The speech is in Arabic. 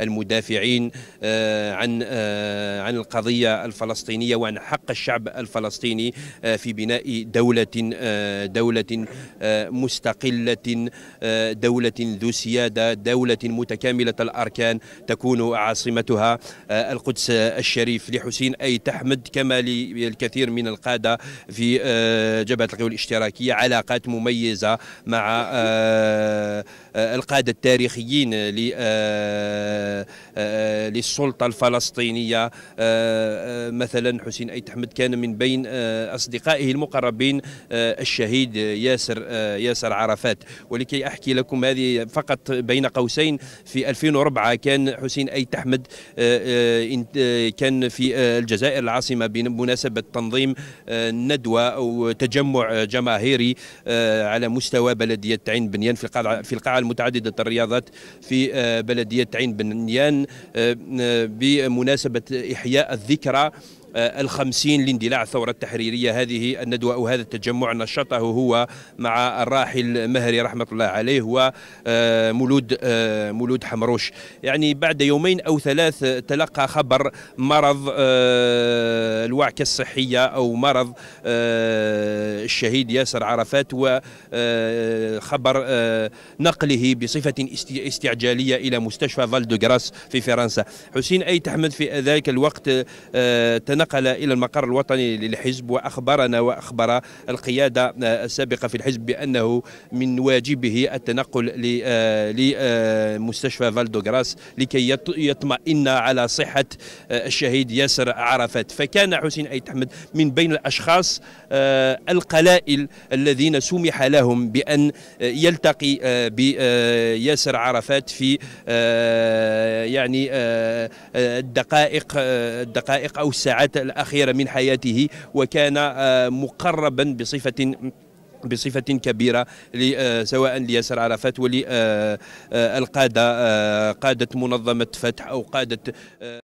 المدافعين عن القضية الفلسطينية وعن حق الشعب الفلسطيني في بناء دولة مستقلة، دولة ذو سيادة، دولة متكاملة الأركان تكون عاصمتها القدس الشريف. لحسين أيت أحمد كما للكثير من القادة في جبهة القوى الاشتراكية علاقات مميزة مع القادة التاريخيين للسلطة الفلسطينية. مثلا حسين أيت أحمد كان من بين أصدقائه المقربين الشهيد ياسر عرفات. ولكي أحكي لكم هذه فقط بين قوسين، في 2004 كان حسين أيت أحمد كان في الجزائر العاصمة بمناسبة تنظيم ندوة أو تجمع جماهيري على مستوى بلدية عين بنيان في القاعة المتعددة الرياضات في بلدية عين بنيان بمناسبة إحياء الذكرى ال50 لاندلاع الثورة التحريرية. هذه الندوة أو هذا التجمع نشطه هو مع الراحل مهري رحمة الله عليه ومولود حمروش. يعني بعد يومين أو ثلاث تلقى خبر مرض الوعكة الصحية أو مرض الشهيد ياسر عرفات، وخبر نقله بصفة استعجالية إلى مستشفى فال دو غراس في فرنسا. حسين أيت أحمد في ذلك الوقت تنقل إلى المقر الوطني للحزب وأخبرنا وأخبر القيادة السابقة في الحزب بأنه من واجبه التنقل لمستشفى فال دو غراس لكي يطمئن على صحة الشهيد ياسر عرفات. فكان حسين أيت أحمد من بين الأشخاص القلائل الذين سمح لهم بأن يلتقي بياسر عرفات في يعني الدقائق أو الساعات الأخيرة من حياته، وكان مقربا بصفة كبيرة سواء لياسر عرفات وللقادة قادة منظمة فتح أو قادة